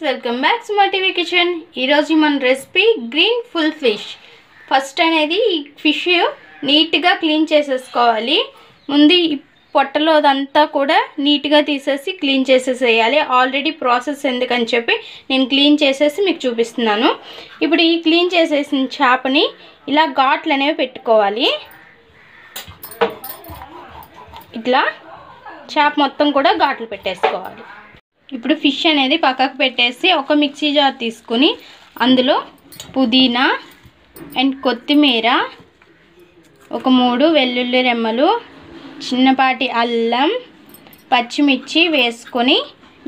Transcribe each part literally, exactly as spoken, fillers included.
Friends, welcome back to మా TV kitchen. ఈరోజు మన recipe green full fish. First అనేది ఈ ఫిష్ నీట్గా క్లీన్ చేసేసుకోవాలి. ముందు ఈ పొట్టలో అదంతా కూడా నీట్గా తీసేసి క్లీన్ చేసేసేయాలి. ఆల్రెడీ ప్రాసెస్ ఎందుకని చెప్పి నేను క్లీన్ చేసేసి మీకు చూపిస్తున్నాను. ఇప్పుడు ఈ క్లీన్ చేసేసిన చేపని ఇలా ఘాట్లు అనేవి పెట్టుకోవాలి. ఇట్లా చేప మొత్తం కూడా ఘాట్లు పెట్టేసుకోవాలి. ఇప్పుడు ఫిష్ అనేది పక్కకు పెట్టేసి ఒక మిక్సీ జార్ తీసుకుని అందులో పుదీనా అండ్ కొత్తిమీర, ఒక మూడు వెల్లుల్లి రెమ్మలు, చిన్నపాటి అల్లం, పచ్చిమిర్చి వేసుకొని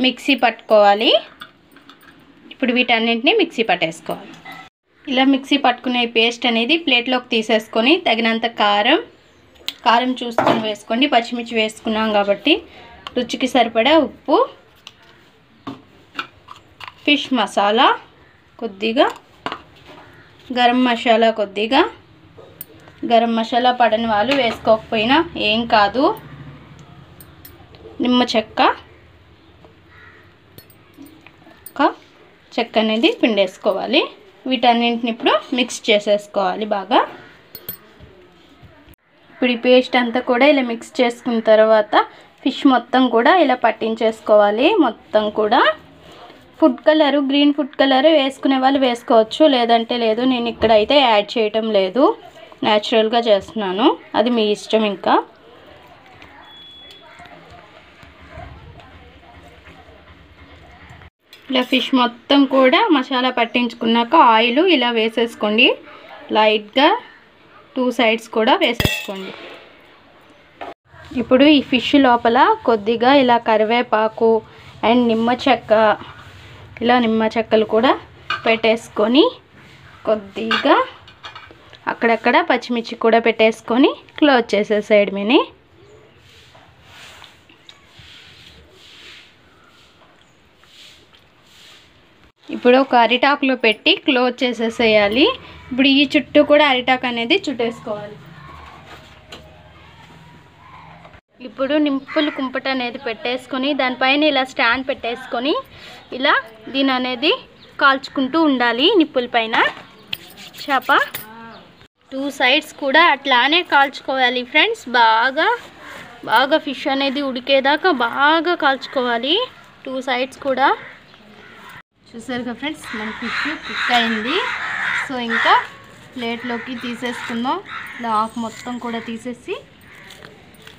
మిక్సీ పట్టుకోవాలి. ఇప్పుడు వీటన్నింటినీ మిక్సీ పట్టేసుకోవాలి. ఇలా మిక్సీ పట్టుకునే పేస్ట్ అనేది ప్లేట్లోకి తీసేసుకొని తగినంత కారం కారం చూసుకొని వేసుకోండి. పచ్చిమిర్చి వేసుకున్నాం కాబట్టి రుచికి సరిపడా ఉప్పు, ఫిష్ మసాలా కొద్దిగా, గరం మసాలా కొద్దిగా. గరం మసాలా పడని వాళ్ళు వేసుకోకపోయినా ఏం కాదు. నిమ్మ చెక్క చెక్క అనేది పిండేసుకోవాలి. వీటన్నింటిని ఇప్పుడు మిక్స్ చేసేసుకోవాలి బాగా. ఇప్పుడు ఈ పేస్ట్ అంతా కూడా ఇలా మిక్స్ చేసుకున్న తర్వాత ఫిష్ మొత్తం కూడా ఇలా పట్టించేసుకోవాలి. మొత్తం కూడా food colour, green food colour వేసుకునే వాళ్ళు వేసుకోవచ్చు, లేదంటే లేదు. నేను ఇక్కడైతే యాడ్ చేయటం లేదు, న్యాచురల్గా చేస్తున్నాను, అది మీ ఇష్టం. ఇంకా ఇలా ఫిష్ మొత్తం కూడా మసాలా పట్టించుకున్నాక ఆయిల్ ఇలా వేసేసుకోండి. లైట్గా టూ సైడ్స్ కూడా వేసేసుకోండి. ఇప్పుడు ఈ ఫిష్ లోపల కొద్దిగా ఇలా కరివేపాకు అండ్ నిమ్మ చెక్క, ఇలా నిమ్మ చెక్కలు కూడా పెట్టేసుకొని, కొద్దిగా అక్కడక్కడ పచ్చిమిర్చి కూడా పెట్టేసుకొని క్లోజ్ చేసే సైడ్ మీని. ఇప్పుడు ఒక అరిటాకులో పెట్టి క్లోజ్ చేసేసేయాలి. ఇప్పుడు ఈ చుట్టూ కూడా అరిటాకు అనేది చుట్టేసుకోవాలి. ఇప్పుడు నింపులు కుంపట అనేది పెట్టేసుకొని దానిపైన ఇలా స్టాండ్ పెట్టేసుకొని ఇలా దీని అనేది కాల్చుకుంటూ ఉండాలి. నిప్పుల పైన చేప టూ సైడ్స్ కూడా అట్లానే కాల్చుకోవాలి ఫ్రెండ్స్. బాగా బాగా ఫిష్ అనేది ఉడికేదాకా బాగా కాల్చుకోవాలి టూ సైడ్స్ కూడా. చూసారుగా ఫ్రెండ్స్, మన ఫిష్ కుక్ అయింది. సో ఇంకా ప్లేట్లోకి తీసేసుకుందాం. ఇలా ఆకు మొత్తం కూడా తీసేసి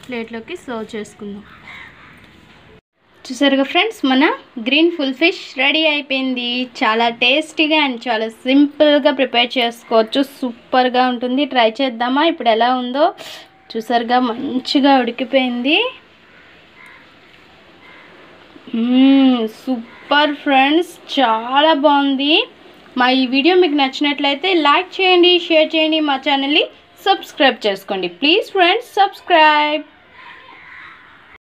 ప్లేట్లోకి సర్వ్ చేసుకుందాం. చూసారుగా ఫ్రెండ్స్, మన గ్రీన్ ఫుల్ ఫిష్ రెడీ అయిపోయింది. చాలా టేస్టీగా అండ్ చాలా సింపుల్గా ప్రిపేర్ చేసుకోవచ్చు. సూపర్గా ఉంటుంది. ట్రై చేద్దామా ఇప్పుడు ఎలా ఉందో. చూసారుగా మంచిగా ఉడికిపోయింది. సూపర్ ఫ్రెండ్స్, చాలా బాగుంది. మా ఈ వీడియో మీకు నచ్చినట్లయితే లైక్ చేయండి, షేర్ చేయండి, మా ఛానల్ని సబ్స్క్రైబ్ చేసుకోండి. Please friends, subscribe.